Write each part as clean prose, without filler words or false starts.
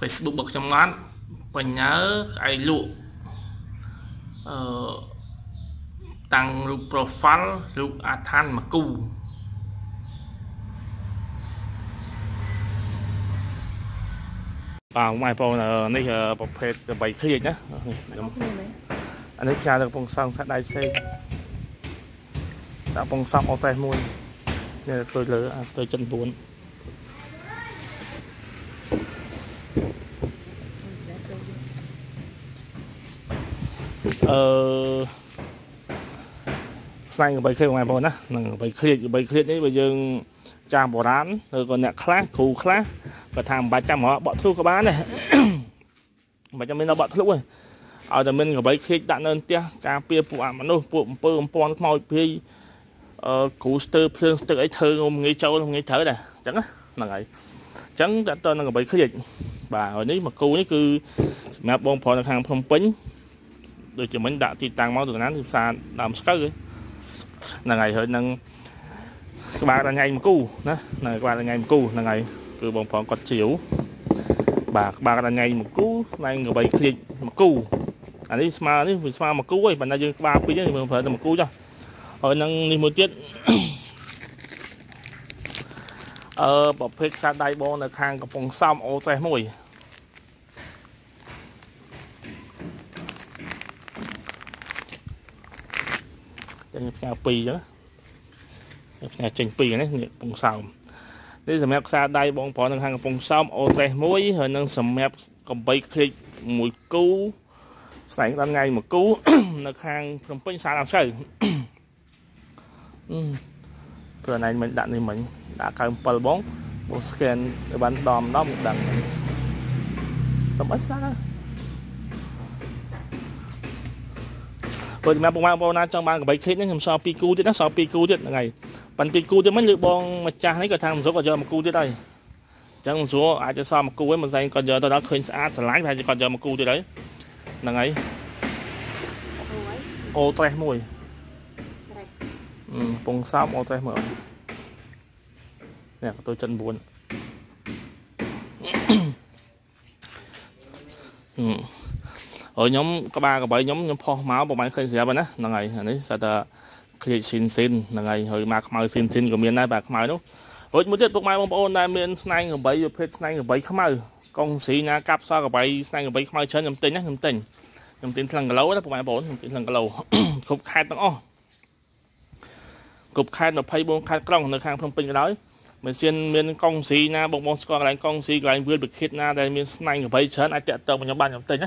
Facebook bật trong mát và nhớ ai lụ tăng lụ profile lụ athan mà cù vào ngoài phòng là này là bọc phê bày thiệt nhá anh ấy ra được phòng xong sát đai xe đã phòng xong ô tay môi nên tôi lỡ tôi chân vốn xanh của bày khê ngoài phòng đó bày khê đấy bây giờ cha bỏ rán rồi còn nhà khác khu khác và thằng 300 họ bọn thuốc có bán này 300 mình nó bọn thuốc rồi ở đây mình có bấy khi đạn ơn tia cà phê phụ ảm nó phụ bơm pon màu phê cú sơ phương sơ ấy thơ ngôn nghe châu nghe thở này chẳng á là ngày chẳng đã tên là bấy khi dịch bà ở đấy mà cô ấy cứ mẹ bông phò hàng phong bánh rồi chỉ mình đã thì tăng máu từ nán từ xa làm sắc rồi là ngày hơi năng bà là ngày một cù đó này qua là ngày một cù là ngày từ bóng phóng còn chiếu bà là ngày một cú này người bày click một cú anh ấy mà đấy vừa mà một cú ấy bạn đã dừng ba pin thì mình phải một cú cho rồi năng đi một tiết bọc phết xa đai bo là khang cặp phòng xong ô tay mùi trên nhà pì đó nhà trình pì đấy phòng xong đây xem xa đây bọn phó năng hàng phòng xong ô tay mối hơi năng xem mẹp còn bay click mùi cú sáng ra ngày một cú nó hàng phòng bên xa làm sao vừa này mình đặn thì mình đã cầm pal bóng một scan để bán đòm đó một đằng tầm ít đó rồi mẹ bông mang bông na trong ban của bay click nhưng làm sao piku thì nó sao piku thì ngày bạn bị cù thì mới lựa bong mà cha ấy cái thằng số còn giờ một cù tới đây chẳng số ai cho sao một cù ấy mà dành còn giờ tôi đã khơi xa lái phải còn giờ một cù tới đấy là ấy ô tre mùi bông sao ô tre mở nè tôi chân buồn ở nhóm các ba các bảy nhóm pho máu bộ máy khơi xa bên á là ngày đấy sao khi xin là ngày hồi mà màu xin của miền Nam bạc màu đúng với một tiết bụng mai bông ôn này miền này người bảy phết này người bảy màu công sĩ nha cáp sao người bảy này người bảy màu chơi nhầm tin nhá nhầm tin thằng lâu đó bụng mai bốn nhầm tin thằng lâu cục khai nó o cục khai nó phay bông khai cong nó khang phong pin cái đó mình xin miền công sĩ nha bụng bông score lại công sĩ lại vươn bực khít nha đây miền này người bảy chơi ai tiện tông nhóm ban nhầm tin đó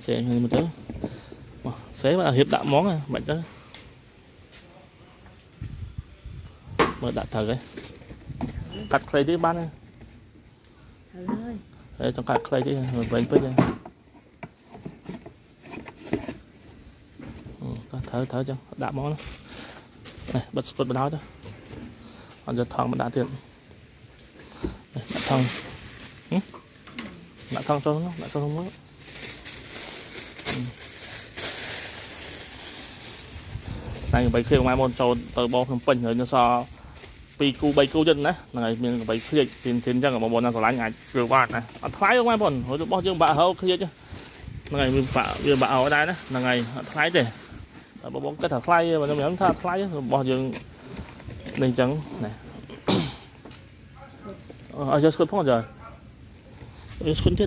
xe một thứ xế mà hiệp đạo món này bệnh đó mới đã thở đấy cắt clay đi bán này đấy trong cắt clay đi mình bệnh với đây thở cho đạo món đó. Này bật đó thôi còn giờ thằng mà đã tiền đã thằng cho nó đã cho nó này bảy kêu mai môn trâu từ bò thằng pin rồi nó so piku bảy kêu dân đấy này mình bảy kêu xin chắc là bò đang sờ lái ngài kêu bạn này thái không mai môn hồi bò dương bạ hâu kia chứ này mình bạ dương bạ ở đây đấy là ngày thái để bò bò cái thằng thái mà nó miếng thằng thái bò dương lên trắng này ở giờ sốt phong rồi sốt chết